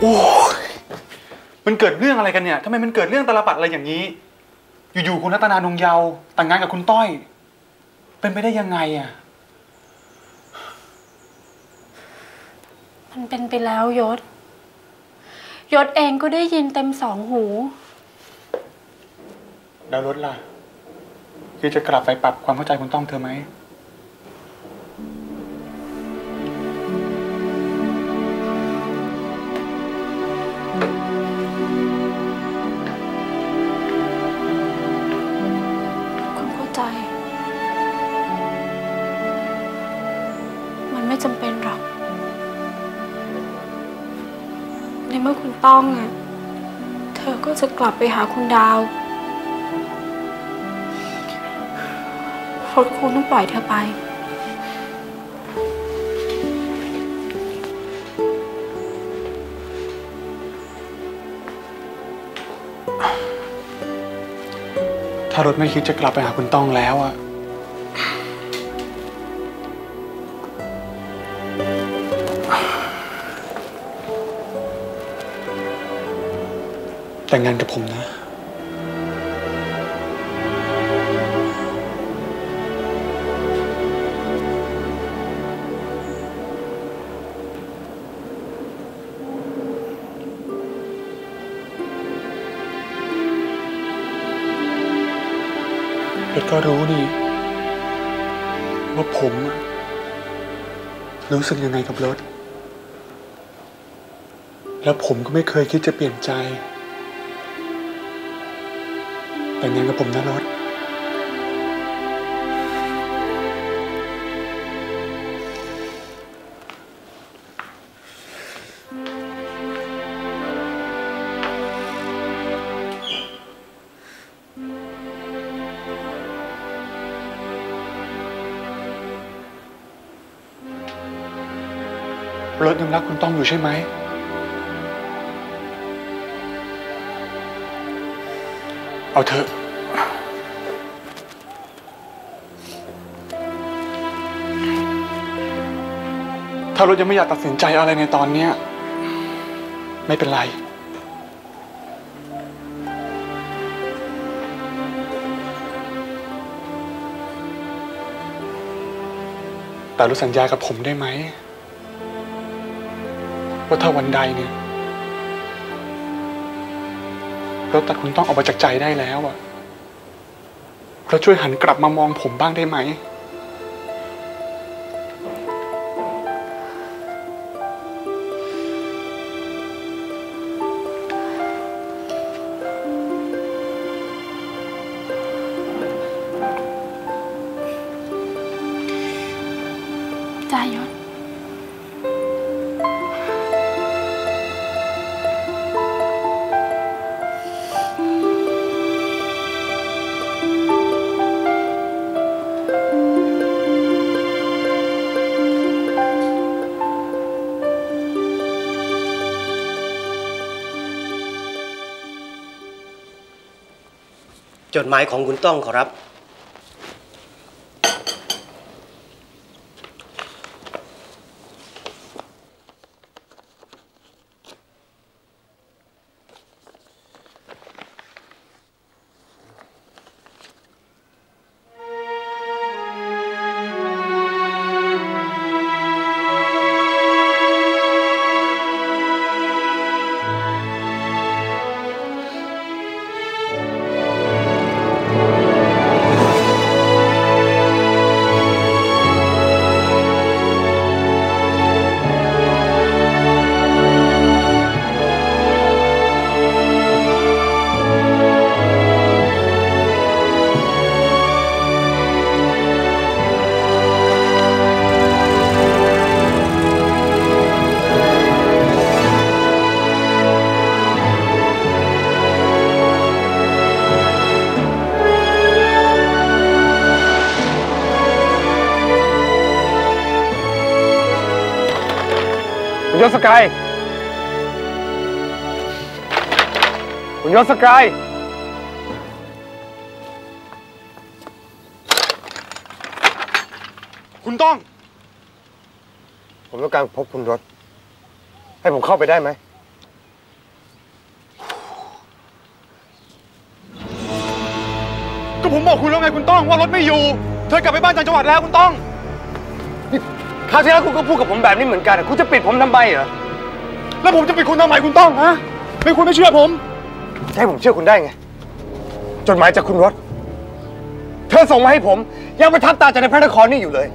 โอ้มันเกิดเรื่องอะไรกันเนี่ยทำไมมันเกิดเรื่องตาลปัดอะไรอย่างนี้อยู่ๆคุณรัตนานงเยาว์แต่งงานกับคุณต้อยเป็นไปได้ยังไงอ่ะมันเป็นไปแล้วยศเองก็ได้ยินเต็มสองหูแล้วรถล่ะคือจะกลับไปปรับความเข้าใจคุณต้องเธอไหมต้องอะเธอก็จะกลับไปหาคุณดาวพอคุณต้องปล่อยเธอไปถ้ารถไม่คิดจะกลับไปหาคุณต้องแล้วอะแต่งงานกับผมนะแล้วก็รู้นี่ว่าผมรู้สึกยังไงกับรถแล้วผมก็ไม่เคยคิดจะเปลี่ยนใจแต่งงานกับผมนะรถรถยังรักคุณต้องอยู่ใช่ไหมเอาเถอะถ้ารถยังไม่อยากตัดสินใจอะไรในตอนนี้ไม่เป็นไรแต่รู้สัญญากับผมได้ไหมว่าถ้าวันใดเนี่ยรถตัดคุณต้องออกมาจากใจได้แล้วอ่ะเราช่วยหันกลับมามองผมบ้างได้ไหมจ่ายยศจดหมายของคุณต้องขอรับคุณยศสกายคุณยศสกายคุณต้อง ผมต้องการพบคุณรถให้ผมเข้าไปได้ไหมก็ผมบอกคุณแล้วไงคุณต้องว่ารถไม่อยู่เธอกลับไปบ้านจังหวัดแล้วคุณต้องคราวที่แล้วคุณก็พูดกับผมแบบนี้เหมือนกันคุณจะปิดผมทำไมเหรอแล้วผมจะปิดคุณทำไมคุณต้องฮะไม่คุณไม่เชื่อผมใช่ผมเชื่อคุณได้ไงจดหมายจากคุณรถเธอส่งมาให้ผมยังประทับตาจากในพระนครนี่อยู่เลย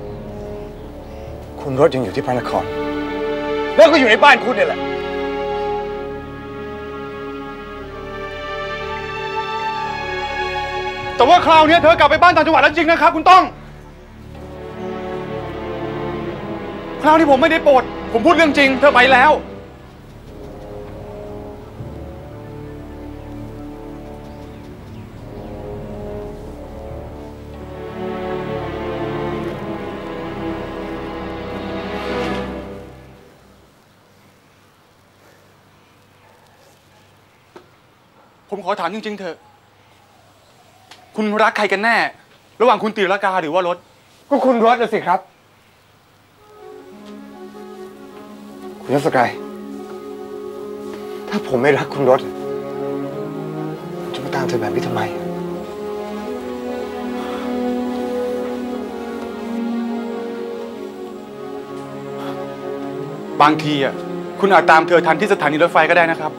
คุณรถยังอยู่ที่พระนครแล้วก็อยู่ในบ้านคุณนี่แหละแต่ว่าคราวนี้เธอกลับไปบ้านต่างจังหวัดแล้วจริงนะครับคุณต้องคราวนี้ผมไม่ได้โปรดผมพูดเรื่องจริงเธอไปแล้วผมขอถามจริงๆเถอะคุณรักใครกันแน่ระหว่างคุณตีลังกาหรือว่ารถก็คุณรถน่ะสิครับคุณยศกายถ้าผมไม่รักคุณรถจะมาตามเธอแบบนี้ทำไมบางทีอ่ะคุณอาจตามเธอทันที่สถานีรถไฟก็ได้นะครับ